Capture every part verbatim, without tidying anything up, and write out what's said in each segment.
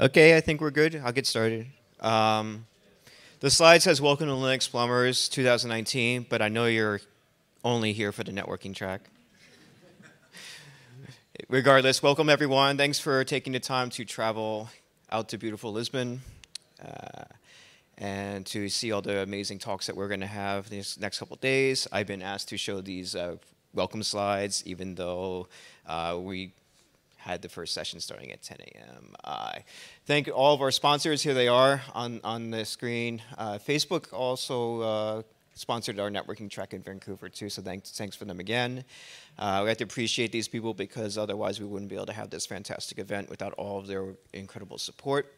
Okay, I think we're good. I'll get started. Um, the slide says, welcome to Linux Plumbers two thousand nineteen, but I know you're only here for the networking track. Regardless, welcome everyone. Thanks for taking the time to travel out to beautiful Lisbon uh, and to see all the amazing talks that we're going to have these next couple of days. I've been asked to show these uh, welcome slides, even though uh, we had the first session starting at ten A M Uh, thank all of our sponsors. Here they are on, on the screen. Uh, Facebook also uh, sponsored our networking track in Vancouver too, so thanks, thanks for them again. Uh, we have to appreciate these people because otherwise we wouldn't be able to have this fantastic event without all of their incredible support.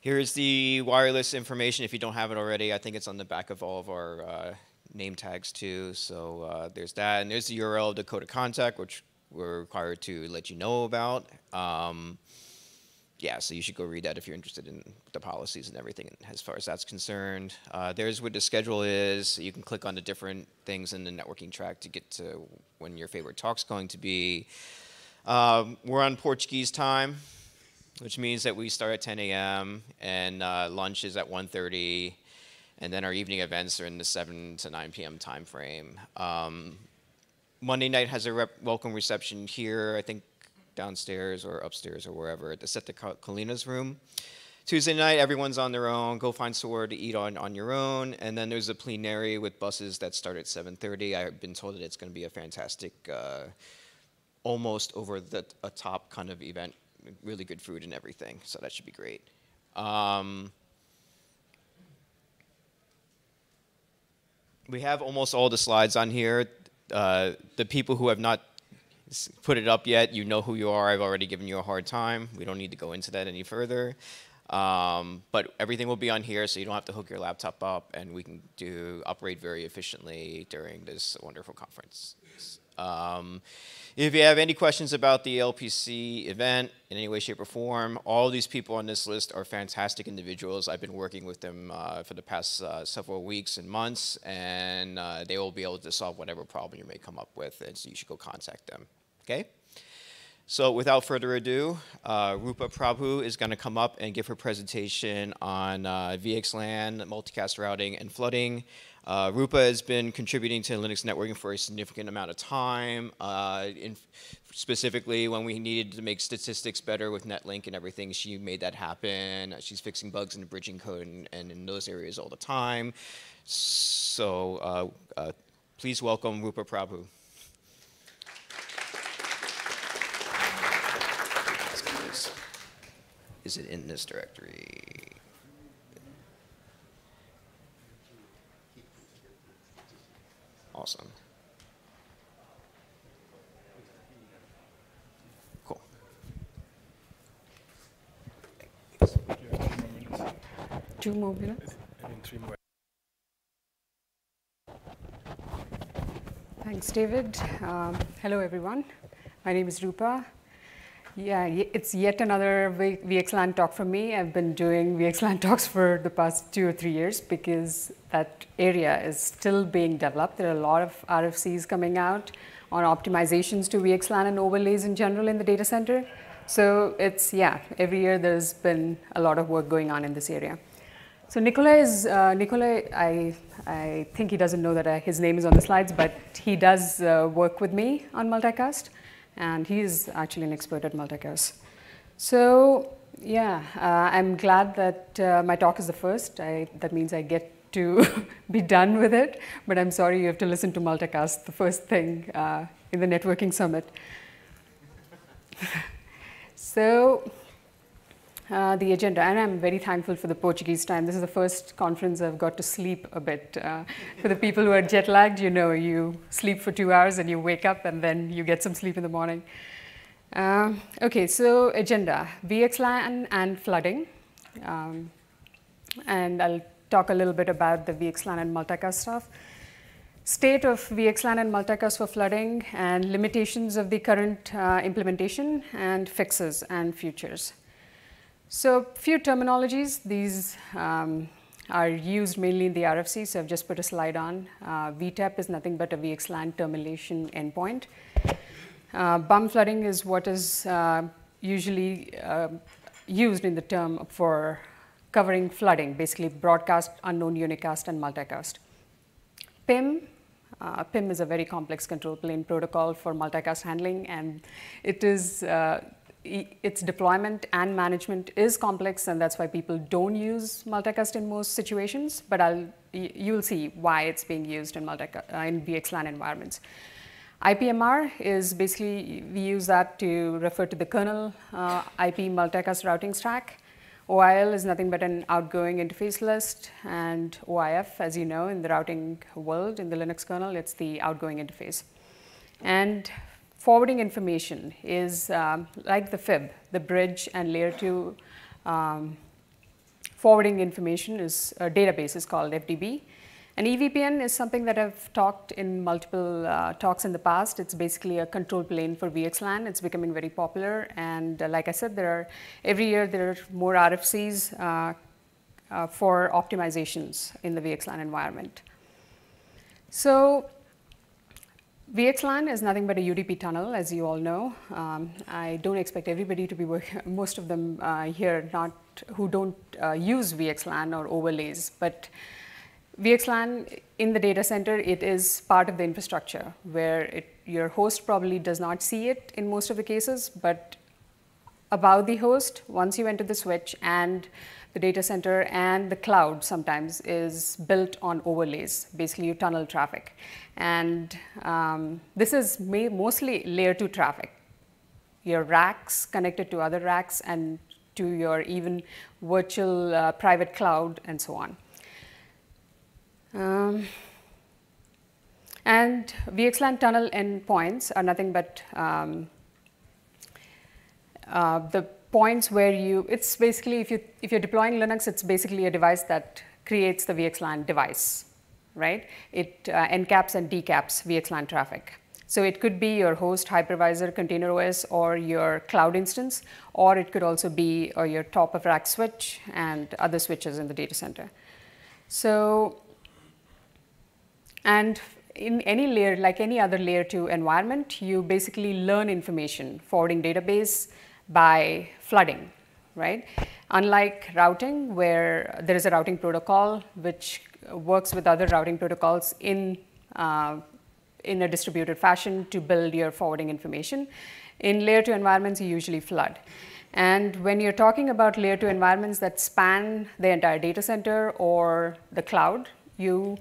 Here's the wireless information. If you don't have it already, I think it's on the back of all of our uh, name tags too, so uh, there's that. And there's the U R L of the code of contact, which we're required to let you know about. Um, yeah, so you should go read that if you're interested in the policies and everything as far as that's concerned. Uh, there's what the schedule is. You can click on the different things in the networking track to get to when your favorite talk's going to be. Um, we're on Portuguese time, which means that we start at ten A M and uh, lunch is at one thirty, and then our evening events are in the seven to nine P M time frame. Um, Monday night has a rep welcome reception here, I think downstairs or upstairs or wherever. It's at the Kalina's room. Tuesday night, everyone's on their own. Go find somewhere to eat on, on your own. And then there's a plenary with buses that start at seven thirty. I've been told that it's going to be a fantastic, uh, almost over the a top kind of event. Really good food and everything, so that should be great. Um, we have almost all the slides on here. Uh, the people who have not put it up yet, you know who you are. I've already given you a hard time. We don't need to go into that any further. Um, but everything will be on here, so you don't have to hook your laptop up, and we can do operate very efficiently during this wonderful conference. Um, if you have any questions about the L P C event in any way, shape, or form, all these people on this list are fantastic individuals. I've been working with them uh, for the past uh, several weeks and months, and uh, they will be able to solve whatever problem you may come up with, and so you should go contact them, okay? So without further ado, uh, Rupa Prabhu is going to come up and give her presentation on uh, V X LAN, multicast routing, and flooding. Uh, Rupa has been contributing to Linux networking for a significant amount of time. Uh, in specifically, when we needed to make statistics better with Netlink and everything, she made that happen. She's fixing bugs in the bridging code and, and in those areas all the time. So uh, uh, please welcome Rupa Prabhu. Is it in this directory? Awesome. Cool. Two more minutes. I mean, three more. Thanks, David. Um, hello, everyone. My name is Rupa. Yeah, it's yet another V X LAN talk for me. I've been doing V X LAN talks for the past two or three years because that area is still being developed. There are a lot of R F Cs coming out on optimizations to V X LAN and overlays in general in the data center. So it's, yeah, every year there's been a lot of work going on in this area. So Nicolai is, uh, Nicolai, I, I think he doesn't know that I, his name is on the slides, but he does uh, work with me on multicast. And he is actually an expert at multicast. So yeah, uh, I'm glad that uh, my talk is the first. I, that means I get to be done with it, but I'm sorry you have to listen to multicast, the first thing uh, in the networking summit. So uh, the agenda, and I'm very thankful for the Portuguese time. This is the first conference I've got to sleep a bit. Uh, for the people who are jet lagged, you know, you sleep for two hours and you wake up and then you get some sleep in the morning. Uh, okay, so agenda, V X LAN and flooding. Um, and I'll talk a little bit about the V X LAN and multicast stuff, state of V X LAN and multicast for flooding, and limitations of the current uh, implementation, and fixes and futures. So few terminologies. These um, are used mainly in the R F C, so I've just put a slide on. Uh, V TEP is nothing but a V X LAN termination endpoint. Uh, B U M flooding is what is uh, usually uh, used in the term for covering flooding, basically broadcast, unknown unicast, and multicast. P I M, uh, P I M is a very complex control plane protocol for multicast handling, and it is, uh, e its deployment and management is complex, and that's why people don't use multicast in most situations, but I'll, you'll see why it's being used in, uh, in V X LAN environments. I P M R is basically, we use that to refer to the kernel uh, I P multicast routing stack. O I L is nothing but an outgoing interface list, and O I F, as you know, in the routing world, in the Linux kernel, it's the outgoing interface. And forwarding information is um, like the F I B, the bridge and layer two. Um, forwarding information is a database is called F D B. And E V P N is something that I've talked in multiple uh, talks in the past. It's basically a control plane for V X LAN. It's becoming very popular, and uh, like I said, there are every year there are more R F Cs uh, uh, for optimizations in the V X LAN environment. So V X LAN is nothing but a U D P tunnel, as you all know. Um, I don't expect everybody to be working, most of them uh, here not who don't uh, use V X LAN or overlays, but V X LAN in the data center, it is part of the infrastructure where it, your host probably does not see it in most of the cases, but above the host, once you enter the switch and the data center and the cloud sometimes is built on overlays, basically you tunnel traffic. And um, this is mostly layer two traffic, your racks connected to other racks and to your even virtual uh, private cloud and so on. Um, and V X LAN tunnel endpoints are nothing but um, uh, the points where you, it's basically, if, you, if you're deploying Linux, it's basically a device that creates the V X LAN device, right? It uh, encaps and decaps V X LAN traffic. So it could be your host, hypervisor, container O S, or your cloud instance, or it could also be or your top of rack switch and other switches in the data center. So. And in any layer, like any other layer two environment, you basically learn information, forwarding database by flooding, right? Unlike routing, where there is a routing protocol which works with other routing protocols in, uh, in a distributed fashion to build your forwarding information, in layer two environments, you usually flood. And when you're talking about layer two environments that span the entire data center or the cloud, you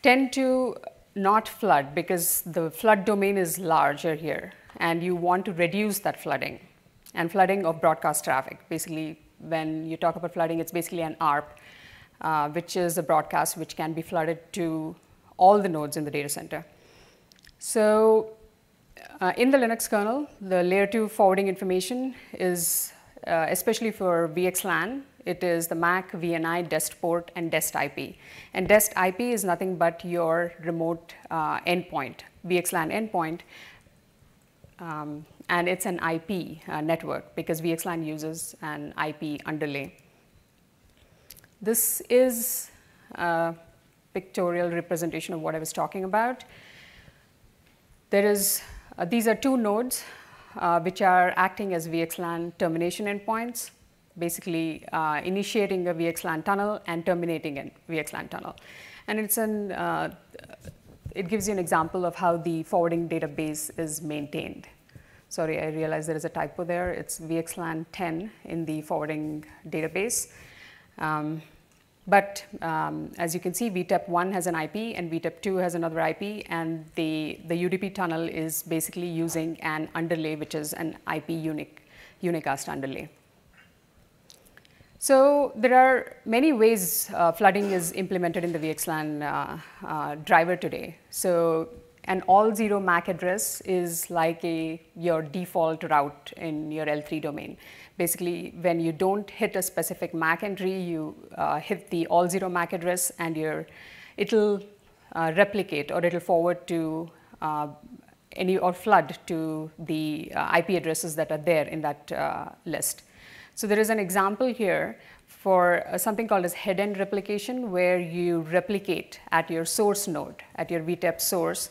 tend to not flood because the flood domain is larger here and you want to reduce that flooding and flooding of broadcast traffic. Basically, when you talk about flooding, it's basically an A R P, uh, which is a broadcast which can be flooded to all the nodes in the data center. So uh, in the Linux kernel, the layer two forwarding information is, uh, especially for V X LAN, it is the M A C, V N I, dest port, and dest I P. And dest I P is nothing but your remote uh, endpoint, V X LAN endpoint, um, and it's an I P uh, network because V X LAN uses an I P underlay. This is a pictorial representation of what I was talking about. There is, uh, these are two nodes uh, which are acting as V X LAN termination endpoints, basically uh, initiating a V X LAN tunnel and terminating a V X LAN tunnel. And it's an, uh, it gives you an example of how the forwarding database is maintained. Sorry, I realize there is a typo there. It's V X LAN ten in the forwarding database. Um, but um, as you can see, V TEP one has an I P and V TEP two has another I P, and the, the U D P tunnel is basically using an underlay, which is an I P unique, unicast underlay. So there are many ways uh, flooding is implemented in the V X LAN uh, uh, driver today. So an all zero M A C address is like a, your default route in your L three domain. Basically, when you don't hit a specific M A C entry, you uh, hit the all zero M A C address and your, it'll uh, replicate or it'll forward to uh, any or flood to the uh, I P addresses that are there in that uh, list. So there is an example here for something called as head-end replication, where you replicate at your source node, at your V TEP source,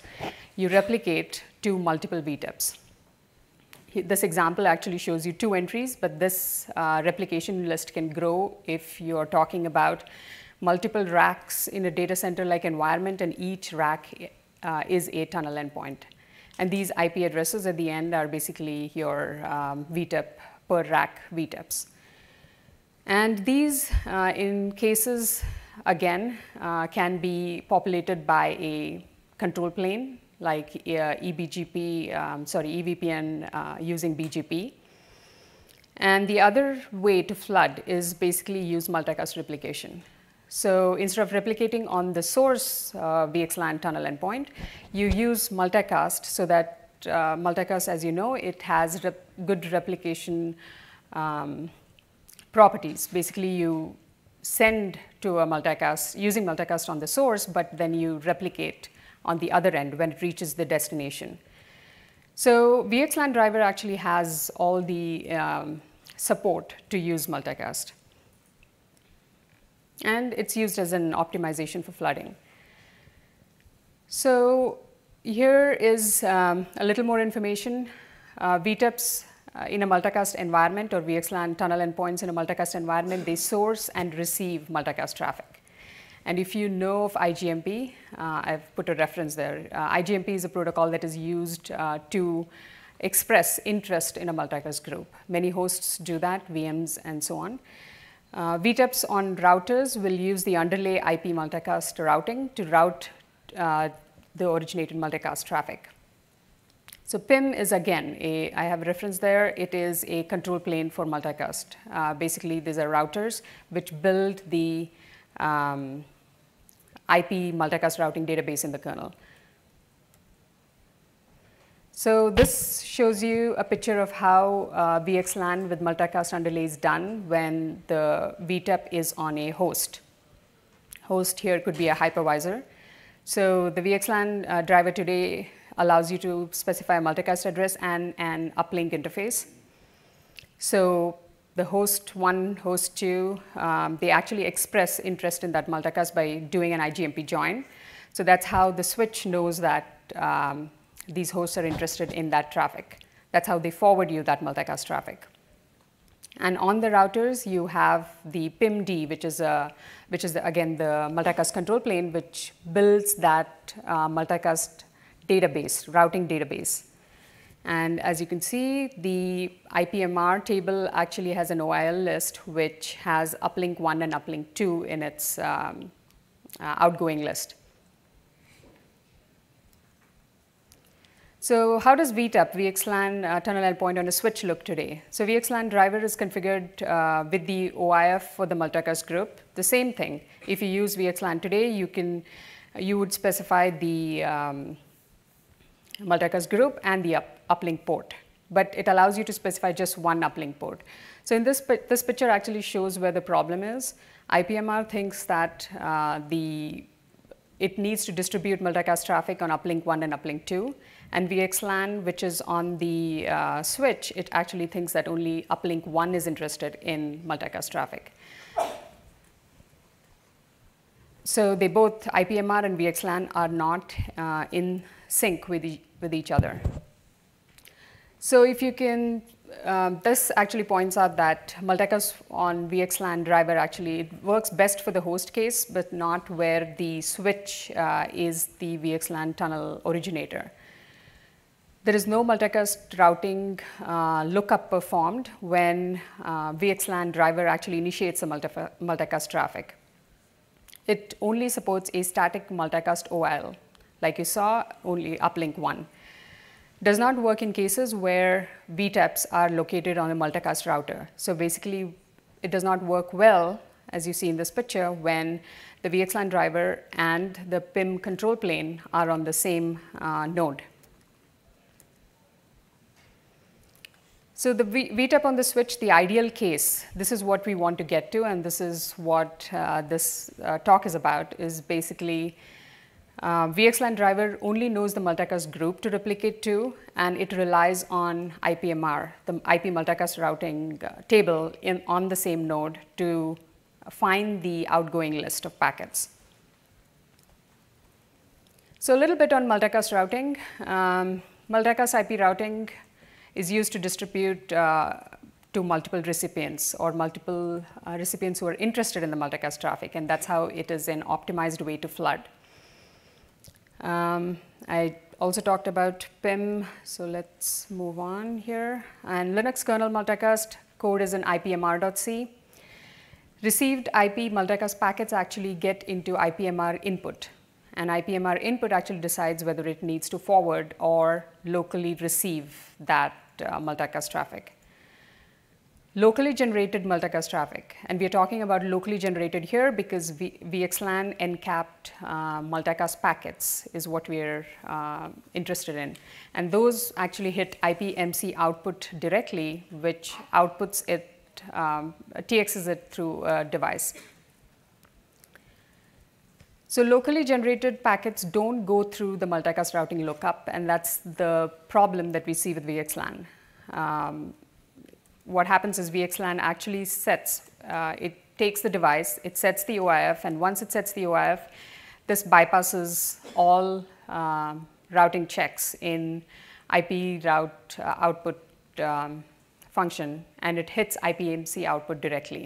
you replicate to multiple V TEPs. this example actually shows you two entries, but this uh, replication list can grow if you're talking about multiple racks in a data center like environment, and each rack uh, is a tunnel endpoint. And these I P addresses at the end are basically your um, V TEP per rack V TEPs. And these, uh, in cases, again, uh, can be populated by a control plane, like uh, E B G P, um, sorry, E V P N uh, using B G P. And the other way to flood is basically use multicast replication. So instead of replicating on the source uh, V X LAN tunnel endpoint, you use multicast so that uh, multicast, as you know, it has rep good replication um, properties. Basically, you send to a multicast using multicast on the source, but then you replicate on the other end when it reaches the destination. So V X LAN driver actually has all the um, support to use multicast. And it's used as an optimization for flooding. So here is um, a little more information. Uh, V TEPs uh, in a multicast environment, or V X LAN tunnel endpoints in a multicast environment, they source and receive multicast traffic. And if you know of I G M P, uh, I've put a reference there. Uh, I G M P is a protocol that is used uh, to express interest in a multicast group. Many hosts do that, V Ms and so on. Uh, V TEPs on routers will use the underlay I P multicast routing to route uh, the originated multicast traffic. So P I M is again, a, I have a reference there, it is a control plane for multicast. Uh, basically these are routers which build the um, I P multicast routing database in the kernel. So this shows you a picture of how uh, V X LAN with multicast underlay is done when the V TEP is on a host. Host here could be a hypervisor. So the V X LAN uh, driver today allows you to specify a multicast address and an uplink interface. So the host one, host two, um, they actually express interest in that multicast by doing an I G M P join. So that's how the switch knows that um, these hosts are interested in that traffic. That's how they forward you that multicast traffic. And on the routers, you have the P I M D, which is, a, which is the, again, the multicast control plane, which builds that uh, multicast database, routing database. And as you can see, the I P M R table actually has an O I L list, which has uplink one and uplink two in its um, uh, outgoing list. So how does V TEP, V X LAN uh, tunnel endpoint on a switch, look today? So V X LAN driver is configured uh, with the O I F for the multicast group. The same thing. If you use V X LAN today, you can, you would specify the um, multicast group and the up, uplink port. But it allows you to specify just one uplink port. So in this, this picture actually shows where the problem is. I P M R thinks that uh, the it needs to distribute multicast traffic on uplink one and uplink two. And V X LAN, which is on the uh, switch, it actually thinks that only uplink one is interested in multicast traffic. So they both, I P M R and V X LAN, are not uh, in sync with, e with each other. So if you can, um, this actually points out that multicast on V X LAN driver actually it works best for the host case, but not where the switch uh, is the V X LAN tunnel originator. There is no multicast routing uh, lookup performed when uh, V X LAN driver actually initiates a multi multicast traffic. It only supports a static multicast O I L, like you saw, only uplink one. Does not work in cases where V TEPs are located on a multicast router. So basically, it does not work well, as you see in this picture, when the V X LAN driver and the P I M control plane are on the same uh, node. So the V TEP on the switch, the ideal case, this is what we want to get to, and this is what uh, this uh, talk is about, is basically uh, V X LAN driver only knows the multicast group to replicate to, and it relies on I P M R, the I P multicast routing uh, table in, on the same node to find the outgoing list of packets. So a little bit on multicast routing. Um, multicast I P routing is used to distribute uh, to multiple recipients or multiple uh, recipients who are interested in the multicast traffic, and that's how it is an optimized way to flood. Um, I also talked about P I M, so let's move on here. And Linux kernel multicast code is in I P M R dot C. Received I P multicast packets actually get into I P M R input, and I P M R input actually decides whether it needs to forward or locally receive that uh, multicast traffic. Locally generated multicast traffic, and we are talking about locally generated here because v VXLAN encapped uh, multicast packets is what we are uh, interested in, and those actually hit I P M C output directly, which outputs it, um, T Xs it through a device. So locally generated packets don't go through the multicast routing lookup, and that's the problem that we see with VXLAN. Um, What happens is VXLAN actually sets, uh, it takes the device, it sets the O I F, and once it sets the O I F, this bypasses all uh, routing checks in I P route uh, output um, function, and it hits I P M C output directly.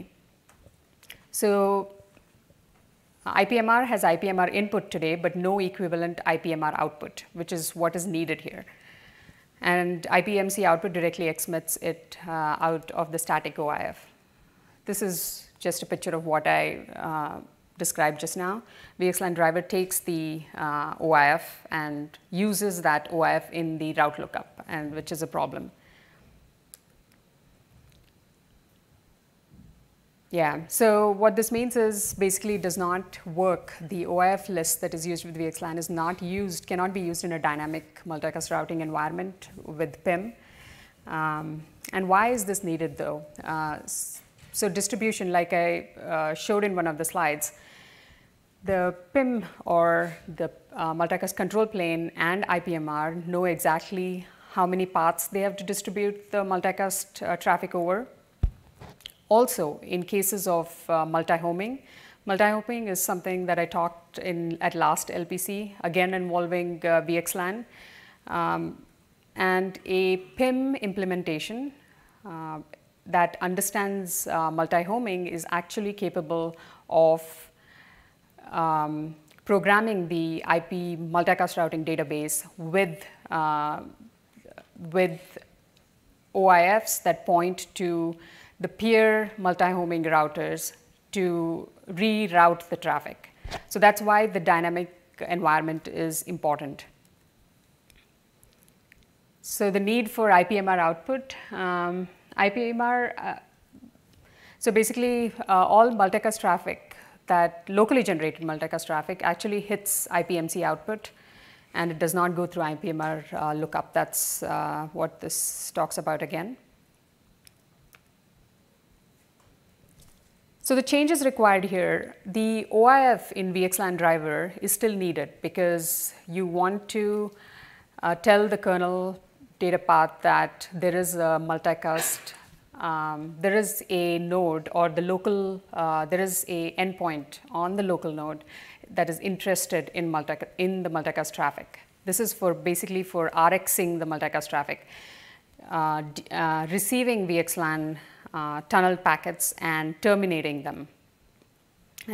So I P M R has I P M R input today, but no equivalent I P M R output, which is what is needed here. And I P M C output directly exmits it uh, out of the static O I F. This is just a picture of what I uh, described just now. VXLAN driver takes the uh, O I F and uses that O I F in the route lookup, and which is a problem. Yeah, so what this means is basically it does not work. The O I F list that is used with VXLAN is not used, cannot be used in a dynamic multicast routing environment with P I M. Um, and why is this needed though? Uh, so distribution, like I uh, showed in one of the slides, the P I M or the uh, multicast control plane and I P M R know exactly how many paths they have to distribute the multicast uh, traffic over. Also, in cases of uh, multi-homing, multi-homing is something that I talked in at last L P C, again involving uh, VXLAN, um, and a P I M implementation uh, that understands uh, multi-homing is actually capable of um, programming the I P multicast routing database with uh, with O I Fs that point to the peer multi-homing routers to reroute the traffic. So that's why the dynamic environment is important. So the need for I P M R output, um, I P M R, uh, so basically uh, all multicast traffic, that locally generated multicast traffic actually hits I P M C output, and it does not go through I P M R uh, lookup. That's uh, what this talks about again. So the changes required here, the O I F in VXLAN driver is still needed because you want to uh, tell the kernel data path that there is a multicast, um, there is a node or the local, uh, there is a endpoint on the local node that is interested in, multi in the multicast traffic. This is for basically for RXing the multicast traffic, uh, uh, receiving VXLAN Uh, tunnel packets and terminating them.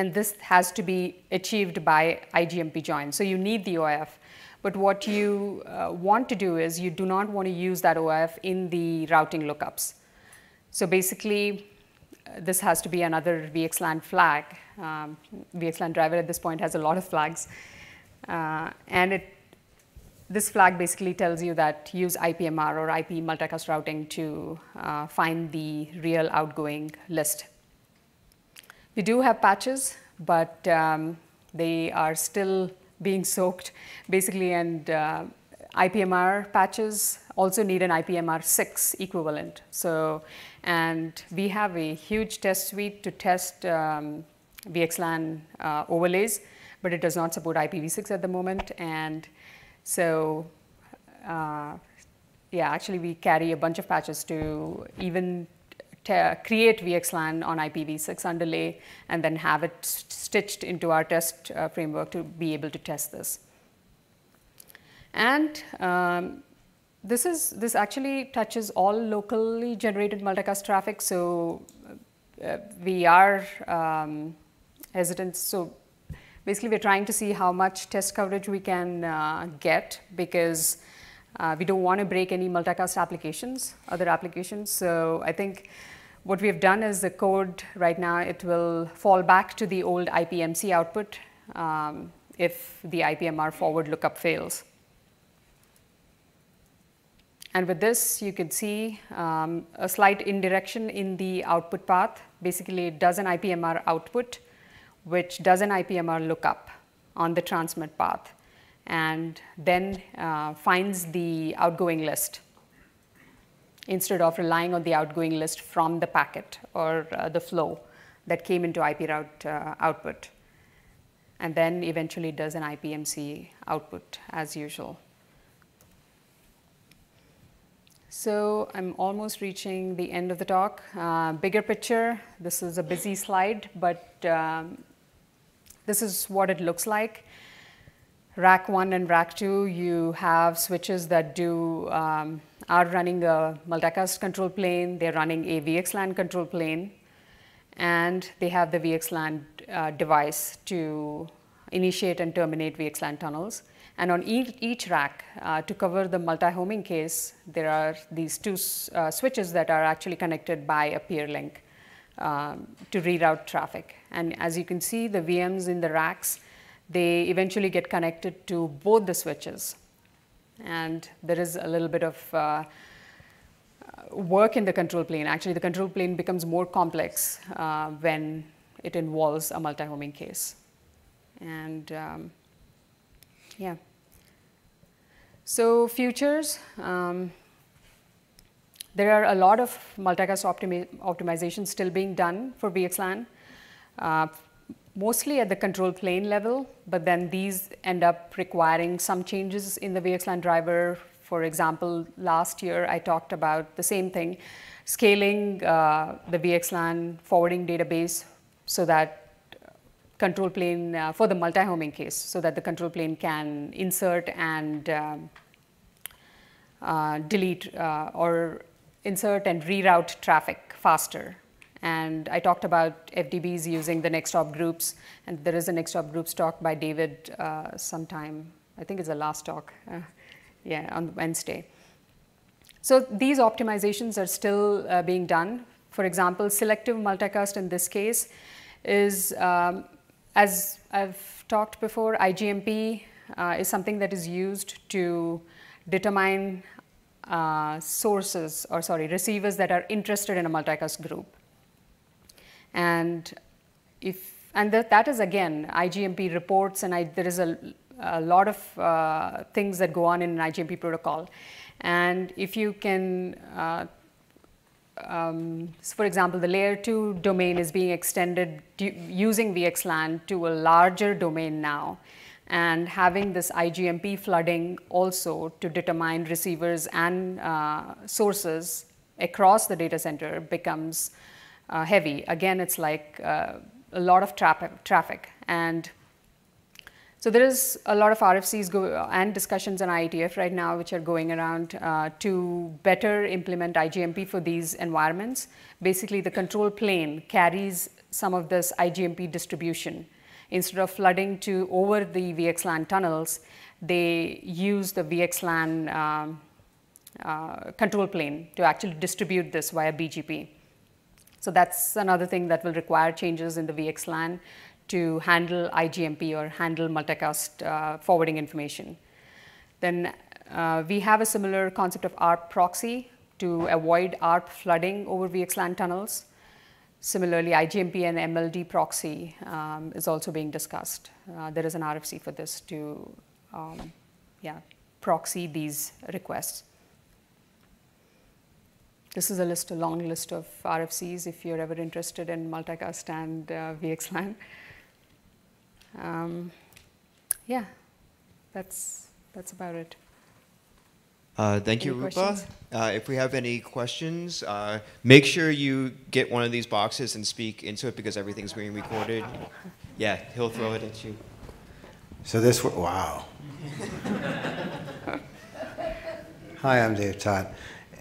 And this has to be achieved by I G M P join. So you need the O I F. But what you uh, want to do is you do not want to use that O I F in the routing lookups. So basically, uh, this has to be another VXLAN flag. Um, VXLAN driver at this point has a lot of flags. Uh, and it, this flag basically tells you that use I P M R or I P multicast routing to uh, find the real outgoing list. We do have patches, but um, they are still being soaked basically, and uh, I P M R patches also need an I P M R six equivalent. So, and we have a huge test suite to test um, VXLAN uh, overlays, but it does not support I P v six at the moment. And so, uh, yeah, actually we carry a bunch of patches to even create VXLAN on I P v six underlay and then have it st stitched into our test uh, framework to be able to test this. And um, This is this actually touches all locally generated multicast traffic, so uh, we are um, hesitant. So basically, we're trying to see how much test coverage we can uh, get, because uh, we don't want to break any multicast applications, other applications. So I think what we have done is the code right now, it will fall back to the old I P M C output um, if the I P M R forward lookup fails. And with this, you can see um, a slight indirection in the output path. Basically, it does an I P M R output, which does an I P M R lookup on the transmit path, and then uh, finds the outgoing list instead of relying on the outgoing list from the packet or uh, the flow that came into I P route uh, output, and then eventually does an I P M C output as usual. So I'm almost reaching the end of the talk. Uh, bigger picture, this is a busy slide, but um, this is what it looks like. Rack one and rack two, you have switches that do um, are running a multicast control plane. They're running a V X LAN control plane, and they have the V X LAN uh, device to initiate and terminate V X LAN tunnels. And on each, each rack, uh, to cover the multi-homing case, there are these two uh, switches that are actually connected by a peer link um, to reroute traffic. And as you can see, the V Ms in the racks, they eventually get connected to both the switches. And there is a little bit of uh, work in the control plane. Actually, the control plane becomes more complex uh, when it involves a multi-homing case. And um, yeah. So futures, um, there are a lot of multicast optimi optimization still being done for V X LAN, uh, mostly at the control plane level, but then these end up requiring some changes in the V X LAN driver. For example, last year I talked about the same thing, scaling uh, the V X LAN forwarding database so that control plane uh, for the multi-homing case, so that the control plane can insert and um, uh, delete uh, or insert and reroute traffic faster. And I talked about F D Bs using the next hop groups, and there is a next hop groups talk by David uh, sometime, I think it's the last talk, uh, yeah, on Wednesday. So these optimizations are still uh, being done. For example, selective multicast in this case is um, as I've talked before, I G M P uh, is something that is used to determine uh, sources or sorry, receivers that are interested in a multicast group. And if and the, that is again I G M P reports, and I, there is a, a lot of uh, things that go on in an I G M P protocol. And if you can uh, Um, so for example, the layer two domain is being extended using V X LAN to a larger domain now, and having this I G M P flooding also to determine receivers and uh, sources across the data center becomes uh, heavy. Again, it's like uh, a lot of traffic. And so there is a lot of R F Cs go and discussions on I E T F right now, which are going around uh, to better implement I G M P for these environments. Basically, the control plane carries some of this I G M P distribution. Instead of flooding to over the V X LAN tunnels, they use the V X LAN um, uh, control plane to actually distribute this via B G P. So that's another thing that will require changes in the V X LAN to handle I G M P or handle multicast uh, forwarding information. Then uh, we have a similar concept of A R P proxy to avoid A R P flooding over V X LAN tunnels. Similarly, I G M P and M L D proxy um, is also being discussed. Uh, there is an R F C for this to um, yeah, proxy these requests. This is a list, a long list of R F Cs if you're ever interested in multicast and uh, V X LAN. Um, yeah, that's that's about it. Uh, thank you, Rupa. Uh, if we have any questions, uh, make sure you get one of these boxes and speak into it, because everything's being recorded. Yeah, he'll throw it at you. So this, wow. Hi, I'm Dave Todd.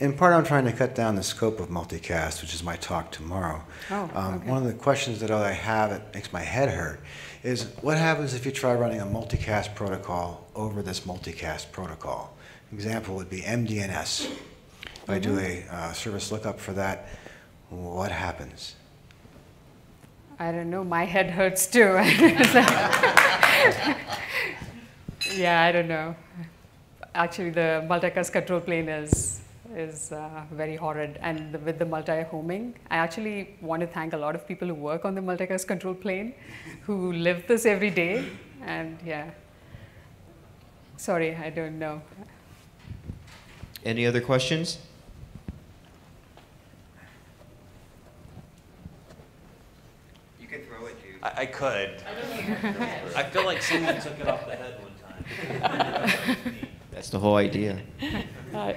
In part, I'm trying to cut down the scope of multicast, which is my talk tomorrow. Oh, okay. um, one of the questions that I have that makes my head hurt is what happens if you try running a multicast protocol over this multicast protocol? An example would be m D N S. If I do a uh, service lookup for that, what happens? I don't know. My head hurts too. Yeah, I don't know. Actually, the multicast control plane is is uh, very horrid, and the, with the multi-homing, I actually want to thank a lot of people who work on the multicast control plane, who live this every day, and yeah. Sorry, I don't know. Any other questions? You could throw it, dude. I, I could. I, I feel like someone took it off the head one time. That's the whole idea. Uh,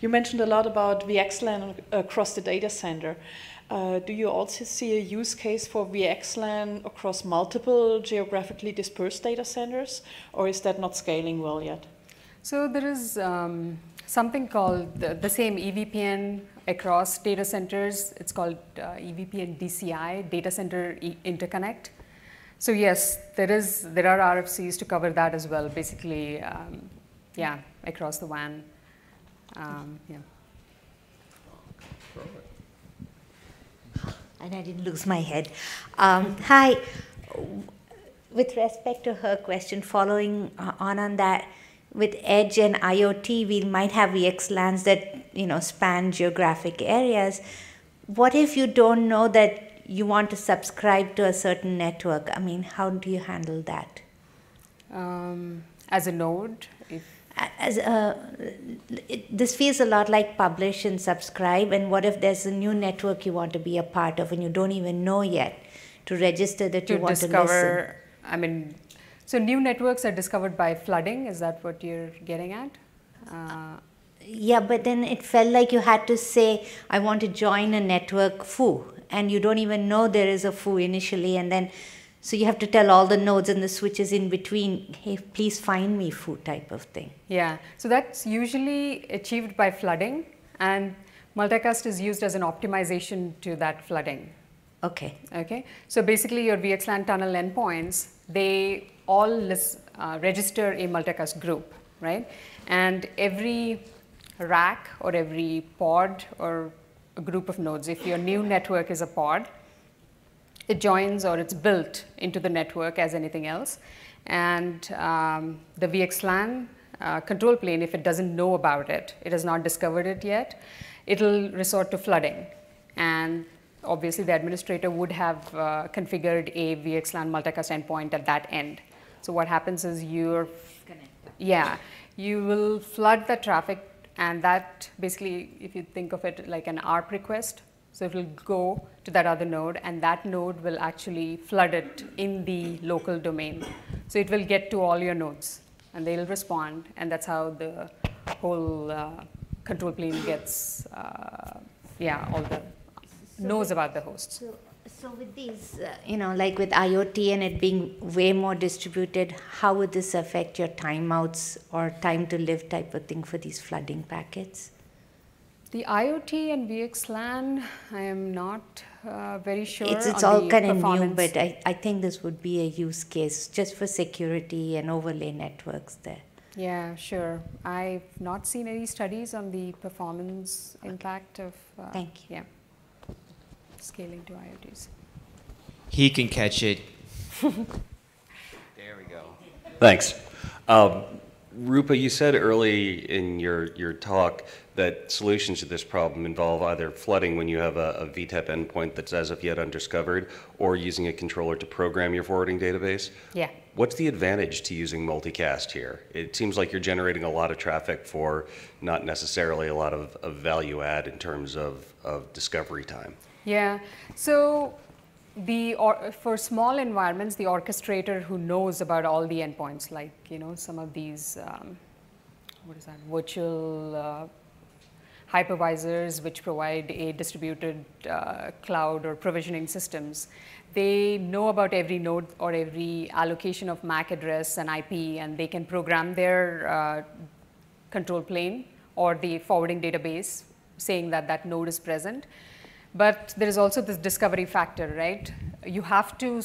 you mentioned a lot about V X LAN across the data center. Uh, do you also see a use case for V X LAN across multiple geographically dispersed data centers, or is that not scaling well yet? So there is um, something called the, the same E V P N across data centers. It's called uh, E V P N D C I, Data Center e Interconnect. So yes, there is there are R F Cs to cover that as well, basically. Um, Yeah, across the W A N. Um, yeah. And I didn't lose my head. Um, hi. With respect to her question, following on on that, with edge and I O T, we might have V X LANs that you know span geographic areas. What if you don't know that you want to subscribe to a certain network? I mean, how do you handle that? Um, as a node. As, uh, it, this feels a lot like publish and subscribe, and what if there's a new network you want to be a part of and you don't even know yet to register that you want to listen? To discover, I mean, so new networks are discovered by flooding, is that what you're getting at? Uh, yeah, but then it felt like you had to say, I want to join a network foo, and you don't even know there is a foo initially, and then so you have to tell all the nodes and the switches in between, hey, please find me foo type of thing. Yeah, so that's usually achieved by flooding, and multicast is used as an optimization to that flooding. Okay. Okay, so basically your V X LAN tunnel endpoints, they all list, uh, register a multicast group, right? And every rack or every pod or a group of nodes, if your new network is a pod, it joins or it's built into the network as anything else, and um, the V X LAN uh, control plane, if it doesn't know about it, it has not discovered it yet, it'll resort to flooding, and obviously the administrator would have uh, configured a V X LAN multicast endpoint at that end. So what happens is you're, yeah, you will flood the traffic, and that basically, if you think of it like an A R P request, so it will go to that other node, and that node will actually flood it in the local domain. So it will get to all your nodes, and they'll respond, and that's how the whole uh, control plane gets, uh, yeah, all the so knows with, about the hosts. So, so with these, uh, you know, like with I O T and it being way more distributed, how would this affect your timeouts or time to live type of thing for these flooding packets? The I O T and V X LAN, I am not uh, very sure. It's, it's all kind of new, but I, I think this would be a use case just for security and overlay networks there. Yeah, sure. I've not seen any studies on the performance impact of uh, Thank you. Yeah, scaling to I O Ts. He can catch it. There we go. Thanks. Um, Rupa, you said early in your, your talk that solutions to this problem involve either flooding when you have a, a V TEP endpoint that's as of yet undiscovered, or using a controller to program your forwarding database. Yeah. What's the advantage to using multicast here? It seems like you're generating a lot of traffic for not necessarily a lot of, of value add in terms of, of discovery time. Yeah. So the or, for small environments, the orchestrator who knows about all the endpoints, like you know some of these, um, what is that, virtual uh, hypervisors which provide a distributed uh, cloud or provisioning systems, they know about every node or every allocation of M A C address and I P, and they can program their uh, control plane or the forwarding database saying that that node is present. But there is also this discovery factor, right? You have to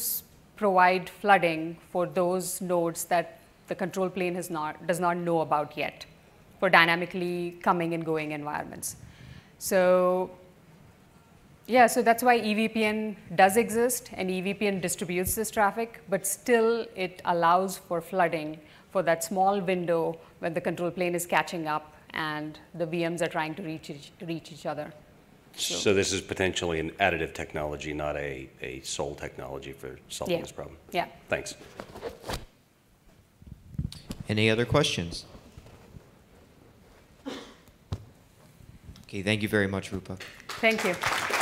provide flooding for those nodes that the control plane has not, does not know about yet for dynamically coming and going environments. So yeah, so that's why E V P N does exist, and E V P N distributes this traffic, but still it allows for flooding for that small window when the control plane is catching up and the V Ms are trying to reach each, reach each other. So, so this is potentially an additive technology, not a, a sole technology for solving yeah. this problem. Yeah. Thanks. Any other questions? Okay, thank you very much, Rupa. Thank you.